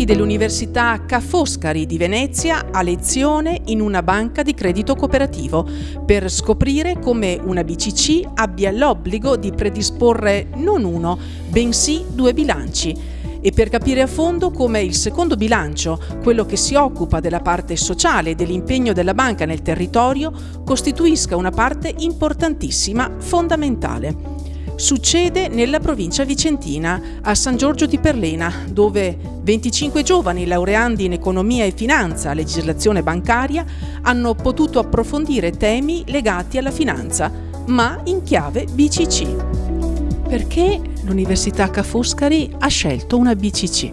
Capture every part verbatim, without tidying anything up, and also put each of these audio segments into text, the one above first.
docenti dell'Università Ca' Foscari di Venezia a lezione in una banca di credito cooperativo per scoprire come una B C C abbia l'obbligo di predisporre non uno, bensì due bilanci. E per capire a fondo come il secondo bilancio, quello che si occupa della parte sociale e dell'impegno della banca nel territorio, costituisca una parte importantissima, fondamentale. Succede nella provincia vicentina, a San Giorgio di Perlena, dove venticinque giovani laureandi in economia e finanza, legislazione bancaria, hanno potuto approfondire temi legati alla finanza, ma in chiave B C C. Perché l'Università Ca' Foscari ha scelto una B C C?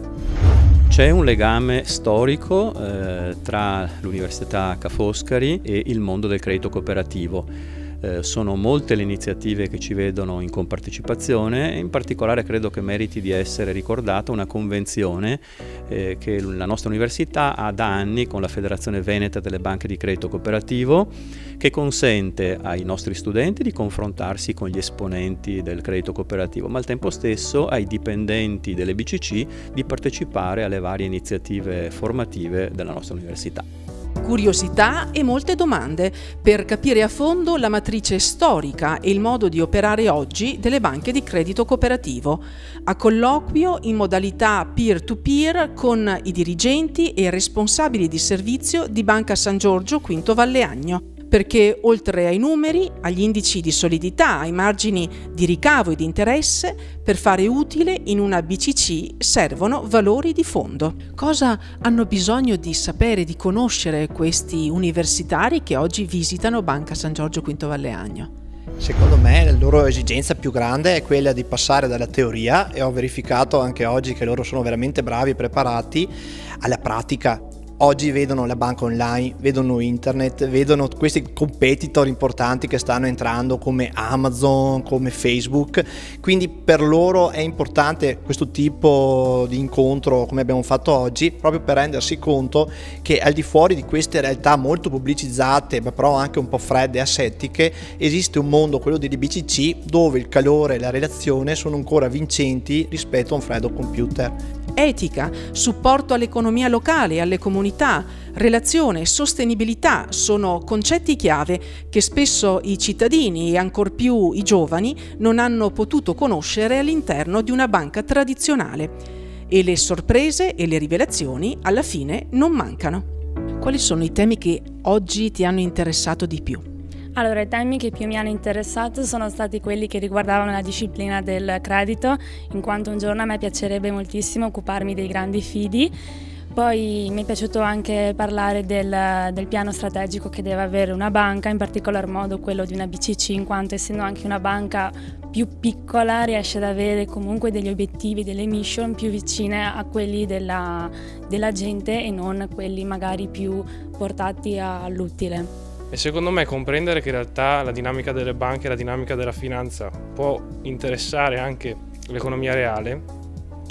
C'è un legame storico eh, tra l'Università Ca' Foscari e il mondo del credito cooperativo. Eh, sono molte le iniziative che ci vedono in compartecipazione e in particolare credo che meriti di essere ricordata una convenzione eh, che la nostra università ha da anni con la Federazione Veneta delle Banche di Credito Cooperativo, che consente ai nostri studenti di confrontarsi con gli esponenti del credito cooperativo, ma al tempo stesso ai dipendenti delle B C C di partecipare alle varie iniziative formative della nostra università. Curiosità e molte domande per capire a fondo la matrice storica e il modo di operare oggi delle banche di credito cooperativo, a colloquio in modalità peer-to-peer con i dirigenti e responsabili di servizio di Banca San Giorgio Quinto Valle Agno, perché oltre ai numeri, agli indici di solidità, ai margini di ricavo e di interesse, per fare utile in una B C C servono valori di fondo. Cosa hanno bisogno di sapere, di conoscere questi universitari che oggi visitano Banca San Giorgio Quinto Valle Agno? Secondo me la loro esigenza più grande è quella di passare dalla teoria, e ho verificato anche oggi che loro sono veramente bravi e preparati, alla pratica. Oggi vedono la banca online, vedono internet, vedono questi competitor importanti che stanno entrando come Amazon, come Facebook, quindi per loro è importante questo tipo di incontro come abbiamo fatto oggi, proprio per rendersi conto che al di fuori di queste realtà molto pubblicizzate, ma però anche un po' fredde e asettiche, esiste un mondo, quello delle B C C, dove il calore e la relazione sono ancora vincenti rispetto a un freddo computer. Etica, supporto all'economia locale e alle comunità, relazione e sostenibilità sono concetti chiave che spesso i cittadini e ancor più i giovani non hanno potuto conoscere all'interno di una banca tradizionale. E le sorprese e le rivelazioni alla fine non mancano. Quali sono i temi che oggi ti hanno interessato di più? Allora, i temi che più mi hanno interessato sono stati quelli che riguardavano la disciplina del credito, in quanto un giorno a me piacerebbe moltissimo occuparmi dei grandi fidi. Poi mi è piaciuto anche parlare del, del piano strategico che deve avere una banca, in particolar modo quello di una B C C, in quanto essendo anche una banca più piccola riesce ad avere comunque degli obiettivi, delle mission più vicine a quelli della, della gente e non quelli magari più portati all'utile. E secondo me comprendere che in realtà la dinamica delle banche e la dinamica della finanza può interessare anche l'economia reale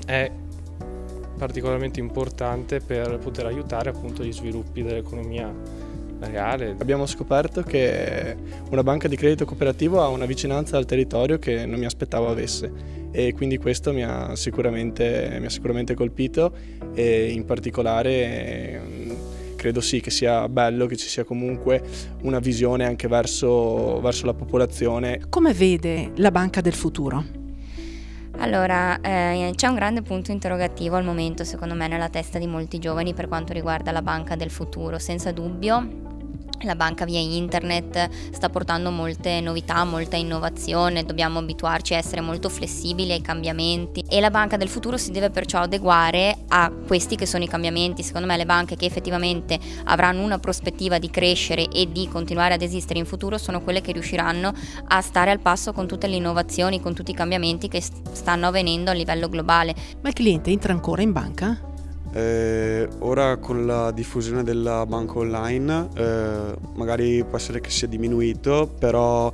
è particolarmente importante per poter aiutare appunto gli sviluppi dell'economia reale. Abbiamo scoperto che una banca di credito cooperativo ha una vicinanza al territorio che non mi aspettavo avesse, e quindi questo mi ha sicuramente, mi ha sicuramente colpito, e in particolare credo sì che sia bello che ci sia comunque una visione anche verso, verso la popolazione. Come vede la banca del futuro? Allora, eh, c'è un grande punto interrogativo al momento, secondo me, nella testa di molti giovani per quanto riguarda la banca del futuro. Senza dubbio la banca via internet sta portando molte novità, molta innovazione, dobbiamo abituarci a essere molto flessibili ai cambiamenti e la banca del futuro si deve perciò adeguare a questi che sono i cambiamenti. Secondo me le banche che effettivamente avranno una prospettiva di crescere e di continuare ad esistere in futuro sono quelle che riusciranno a stare al passo con tutte le innovazioni, con tutti i cambiamenti che stanno avvenendo a livello globale. Ma il cliente entra ancora in banca? Eh, ora con la diffusione della banca online eh, magari può essere che sia diminuito, però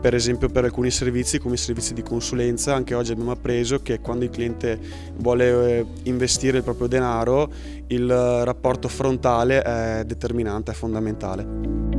per esempio per alcuni servizi come i servizi di consulenza anche oggi abbiamo appreso che quando il cliente vuole eh, investire il proprio denaro il rapporto frontale è determinante, è fondamentale.